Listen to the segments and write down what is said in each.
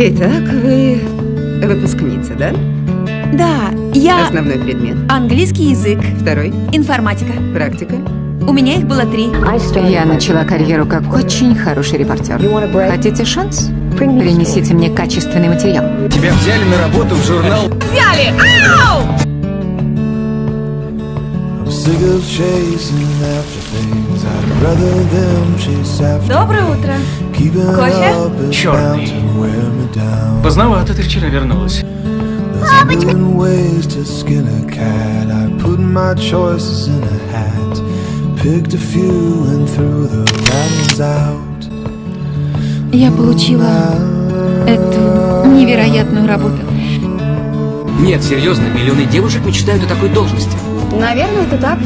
Итак, вы выпускница, да? Да, я... Основной предмет? Английский язык. Второй? Информатика. Практика? У меня их было 3. Я начала карьеру как очень хороший репортер. Хотите шанс? Принесите мне качественный материал. Тебя взяли на работу в журнал... Взяли! Ау! Доброе утро. Кофе? Черный. Поздновато ты вчера вернулась. Папочка! Я получила эту невероятную работу. Нет, серьезно, миллионы девушек мечтают о такой должности. Наверное, это так,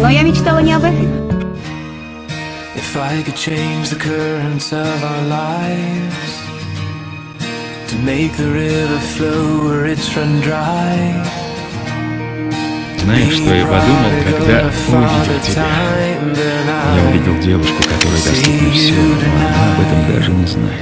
но я мечтала не об этом. Знаешь, что я подумал, когда увидел тебя? Я увидел девушку, которая доступна всем, но она об этом даже не знает.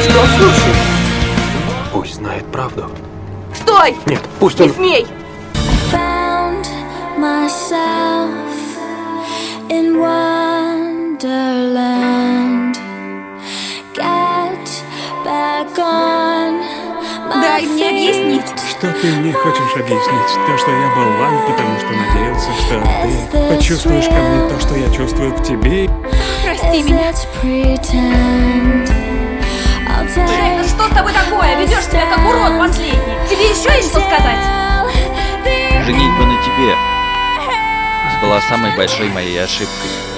Что слушай? Пусть знает правду. Стой! Нет, пусть он... Не смей! Дай мне объяснить. Что ты не хочешь объяснить? То, что я был ван, потому что надеялся, что ты почувствуешь ко мне то, что я чувствую к тебе. Прости меня. Джек, что с тобой такое? Ведешь себя как урод последний. Тебе еще есть что сказать? Женитьба на тебе была самой большой моей ошибкой.